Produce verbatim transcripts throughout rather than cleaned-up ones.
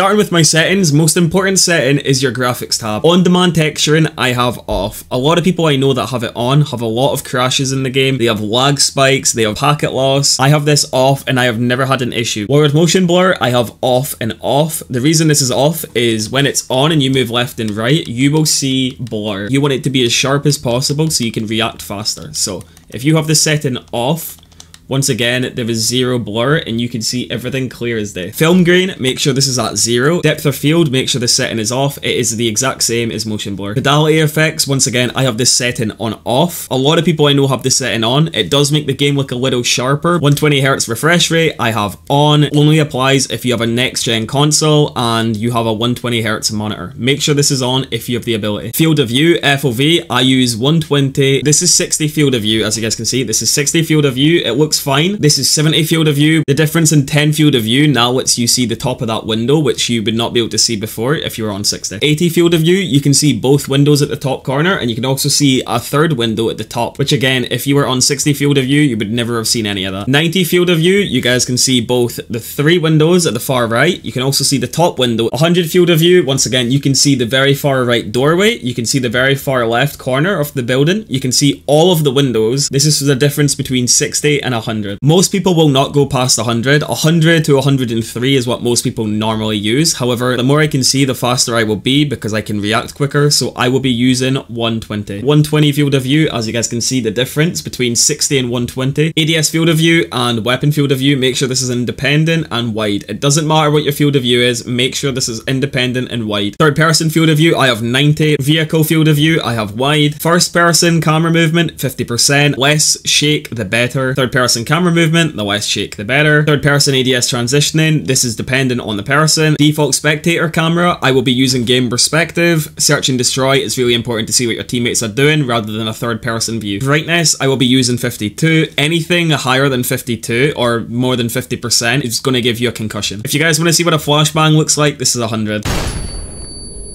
Starting with my settings, most important setting is your graphics tab. On-demand texturing I have off. A lot of people I know that have it on have a lot of crashes in the game. They have lag spikes, they have packet loss. I have this off and I have never had an issue. Forward motion blur I have off and off. The reason this is off is when it's on and you move left and right, you will see blur. You want it to be as sharp as possible so you can react faster. So if you have the setting off, once again, there is zero blur and you can see everything clear as day. Film grain, make sure this is at zero. Depth of field, make sure the setting is off. It is the exact same as motion blur. Fidelity effects, once again, I have this setting on off. A lot of people I know have this setting on. It does make the game look a little sharper. one hundred twenty hertz refresh rate, I have on. Only applies if you have a next gen console and you have a one hundred twenty hertz monitor. Make sure this is on if you have the ability. Field of view, F O V, I use one twenty. This is sixty field of view, as you guys can see. This is sixty field of view. It looks fine. This is seventy field of view. The difference in ten field of view now lets you see the top of that window, which you would not be able to see before if you were on sixty. eighty field of view, you can see both windows at the top corner, and you can also see a third window at the top, which again, if you were on sixty field of view, you would never have seen any of that. ninety field of view, you guys can see both the three windows at the far right. You can also see the top window. one hundred field of view, once again, you can see the very far right doorway. You can see the very far left corner of the building. You can see all of the windows. This is the difference between sixty and one hundred. Most people will not go past one hundred. one hundred to one hundred three is what most people normally use. However, the more I can see, the faster I will be because I can react quicker. So I will be using one twenty. one twenty field of view, as you guys can see, the difference between sixty and one twenty. A D S field of view and weapon field of view, make sure this is independent and wide. It doesn't matter what your field of view is, make sure this is independent and wide. Third person field of view, I have ninety. Vehicle field of view, I have wide. First person camera movement, fifty percent. Less shake, the better. Third person camera movement, the less shake the better. Third person A D S transitioning, this is dependent on the person. Default spectator camera, I will be using game perspective. Search and destroy, it's really important to see what your teammates are doing rather than a third person view. Brightness, I will be using fifty-two. Anything higher than fifty-two or more than fifty percent is going to give you a concussion. If you guys want to see what a flashbang looks like, this is one hundred.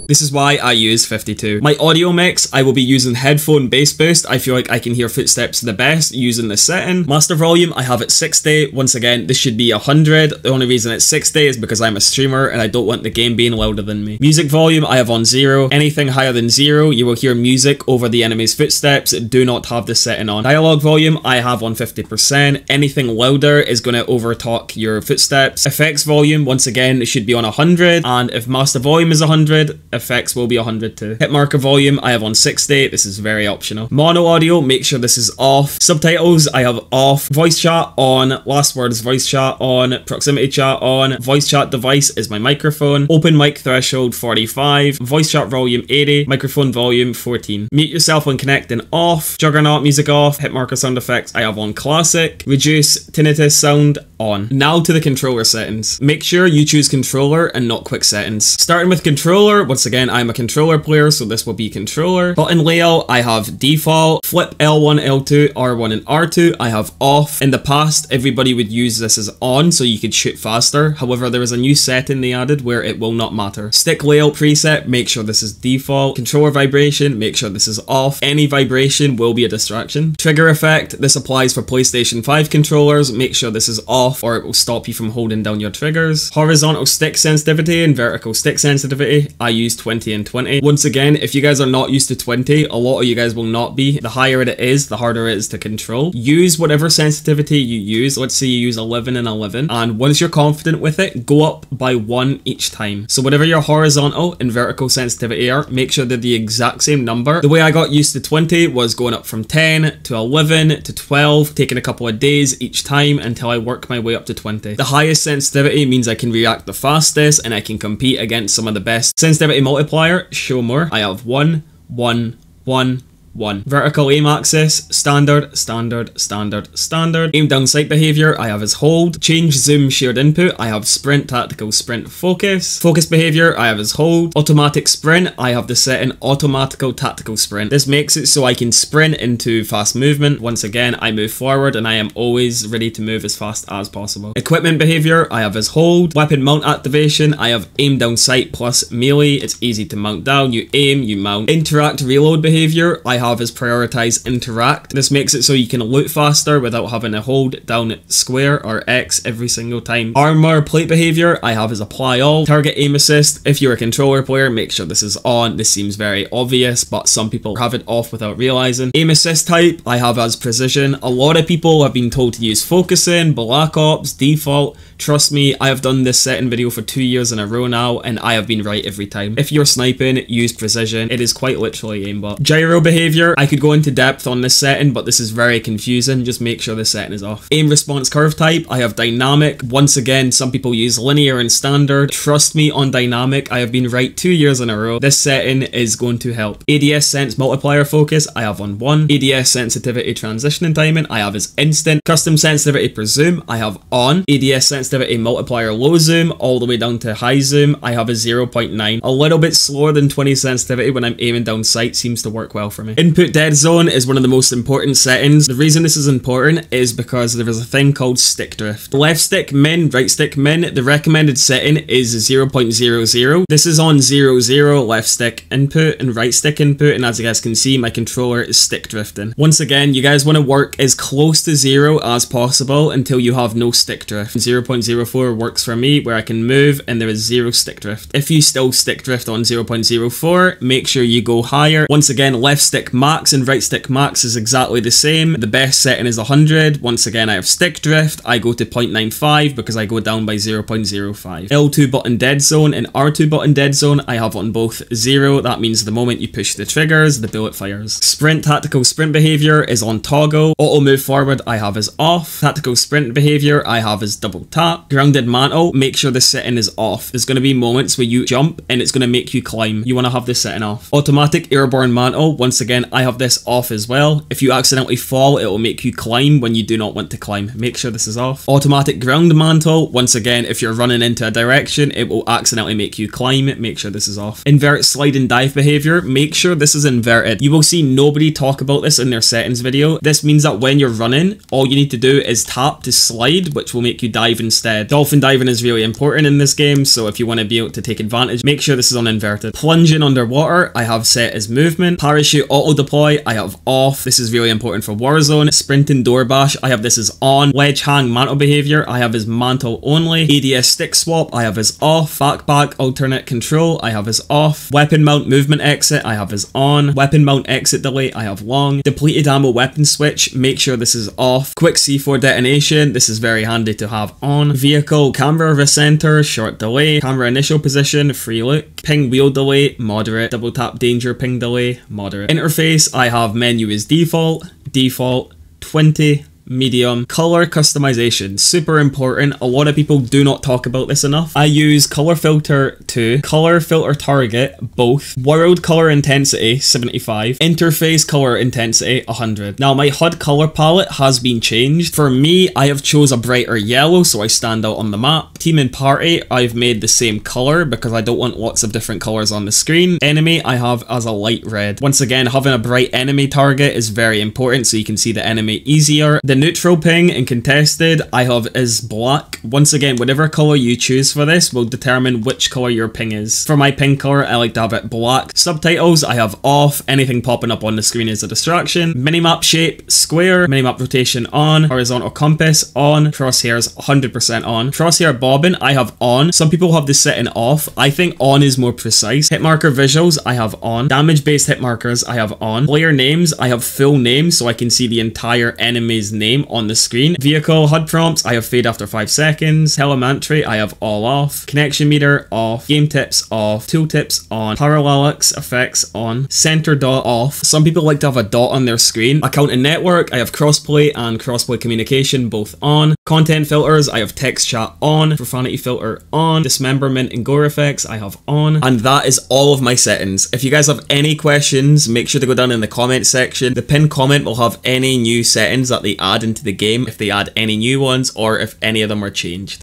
This is why I use fifty-two. My audio mix, I will be using headphone bass boost. I feel like I can hear footsteps the best using this setting. Master volume, I have it sixty. Once again, this should be one hundred. The only reason it's sixty is because I'm a streamer and I don't want the game being louder than me. Music volume, I have on zero. Anything higher than zero, you will hear music over the enemy's footsteps. Do not have this setting on. Dialogue volume, I have on fifty percent. Anything louder is going to overtalk your footsteps. Effects volume, once again, it should be on one hundred. And if master volume is one hundred, effects will be one hundred too. Hit marker volume, I have on sixty. This is very optional. Mono audio, make sure this is off. Subtitles, I have off. Voice chat on. Last words, voice chat on. Proximity chat on. Voice chat device is my microphone. Open mic threshold, forty-five. Voice chat volume, eighty. Microphone volume, fourteen. Mute yourself when connecting, off. Juggernaut music off. Hit marker sound effects, I have on classic. Reduce tinnitus sound, on. Now to the controller settings. Make sure you choose controller and not quick settings. Starting with controller, once again, I'm a controller player, so this will be controller. Button layout, I have default. Flip L one, L two, R one, and R two, I have off. In the past, everybody would use this as on, so you could shoot faster. However, there is a new setting they added where it will not matter. Stick layout preset, make sure this is default. Controller vibration, make sure this is off. Any vibration will be a distraction. Trigger effect, this applies for PlayStation five controllers. Make sure this is off or it will stop you from holding down your triggers. Horizontal stick sensitivity and vertical stick sensitivity, I use twenty and twenty. Once again, if you guys are not used to twenty, a lot of you guys will not be. The higher it is, the harder it is to control. Use whatever sensitivity you use. Let's say you use eleven and eleven. And once you're confident with it, go up by one each time. So whatever your horizontal and vertical sensitivity are, make sure they're the exact same number. The way I got used to twenty was going up from ten to eleven to twelve, taking a couple of days each time until I work my way up to twenty. The highest sensitivity means I can react the fastest and I can compete against some of the best. Sensitivity multiplier, show more, I have one, one, one, one. Vertical aim axis, standard, standard, standard, standard. Aim down sight behavior, I have is hold. Change zoom shared input, I have sprint, tactical, sprint, focus. Focus behavior, I have is hold. Automatic sprint, I have the setting automatical, tactical, sprint. This makes it so I can sprint into fast movement. Once again, I move forward and I am always ready to move as fast as possible. Equipment behavior, I have is hold. Weapon mount activation, I have aim down sight plus melee. It's easy to mount down, you aim, you mount. Interact reload behavior, I have have is prioritize interact. This makes it so you can loot faster without having to hold down square or X every single time. Armor plate behavior I have is apply all. Target aim assist, if you're a controller player, make sure this is on. This seems very obvious, but some people have it off without realizing. Aim assist type I have as precision. A lot of people have been told to use focusing, Black Ops, default. Trust me, I have done this setting video for two years in a row now, and I have been right every time. If you're sniping, use precision. It is quite literally aimbot. Gyro behavior, I could go into depth on this setting, but this is very confusing. Just make sure this setting is off. Aim response curve type, I have dynamic. Once again, some people use linear and standard. Trust me on dynamic, I have been right two years in a row. This setting is going to help. A D S sense multiplier focus, I have on one. A D S sensitivity transition and timing, I have as instant. Custom sensitivity presume, I have on. A D S sensitivity multiplier low zoom all the way down to high zoom, I have a zero point nine. A little bit slower than twenty sensitivity when I'm aiming down sight, seems to work well for me. Input dead zone is one of the most important settings. The reason this is important is because there is a thing called stick drift. Left stick min, right stick min, the recommended setting is zero point zero zero. This is on zero zero left stick input and right stick input, and as you guys can see, my controller is stick drifting. Once again, you guys want to work as close to zero as possible until you have no stick drift. zero point zero four works for me, where I can move and there is zero stick drift. If you still stick drift on zero point zero four, make sure you go higher. Once again, left stick max and right stick max is exactly the same. The best setting is one hundred. Once again, I have stick drift. I go to zero point nine five because I go down by zero point zero five. L two button dead zone and R two button dead zone, I have on both zero. That means the moment you push the triggers, the bullet fires. Sprint tactical sprint behavior is on toggle. Auto move forward I have as off. Tactical sprint behavior I have as double tap. Grounded mantle, make sure the setting is off. There's going to be moments where you jump and it's going to make you climb. You want to have this setting off. Automatic airborne mantle, once again I have this off as well. If you accidentally fall, it will make you climb when you do not want to climb. Make sure this is off. Automatic ground mantle, once again if you're running into a direction, it will accidentally make you climb. Make sure this is off. Invert slide and dive behavior, make sure this is inverted. You will see nobody talk about this in their settings video. This means that when you're running, all you need to do is tap to slide, which will make you dive instead. Dolphin diving is really important in this game, so if you want to be able to take advantage, make sure this is on inverted. Plunging underwater I have set as movement. Parachute auto deploy I have off. This is really important for Warzone. Sprinting door bash I have this as on. Wedge hang mantle behavior I have as mantle only. A D S stick swap I have as off. Backpack alternate control I have as off. Weapon mount movement exit I have as on. Weapon mount exit delay I have long. Depleted ammo weapon switch, make sure this is off. Quick C four detonation, this is very handy to have on. Vehicle camera recenter, short delay. Camera initial position, free look. Ping wheel delay, moderate. Double tap danger ping delay, moderate. Interface I have menu as default, default, twenty, medium. Color customization, super important. A lot of people do not talk about this enough. I use color filter two, color filter target both, world color intensity seventy-five, interface color intensity one hundred. Now my H U D color palette has been changed. For me, I have chose a brighter yellow so I stand out on the map. Team and party, I've made the same color because I don't want lots of different colors on the screen. Enemy, I have as a light red. Once again, having a bright enemy target is very important so you can see the enemy easier. The neutral ping and contested I have is black. Once again, whatever color you choose for this will determine which color your ping is. For my ping color, I like to have it black. Subtitles I have off. Anything popping up on the screen is a distraction. Minimap shape square. Minimap rotation on. Horizontal compass on. Crosshairs one hundred percent on. Crosshair bobbing I have on. Some people have this setting off. I think on is more precise. Hit marker visuals I have on. Damage based hit markers I have on. Player names I have full name so I can see the entire enemy's name Name on the screen. Vehicle H U D prompts I have fade after five seconds. Telemetry I have all off. Connection meter off. Game tips off. Tooltips on. Parallax effects on. Center dot off. Some people like to have a dot on their screen. Account and network I have crossplay and crossplay communication both on. Content filters I have text chat on. Profanity filter on. Dismemberment and gore effects I have on. And that is all of my settings. If you guys have any questions, make sure to go down in the comment section. The pinned comment will have any new settings that they add into the game, if they add any new ones or if any of them are changed.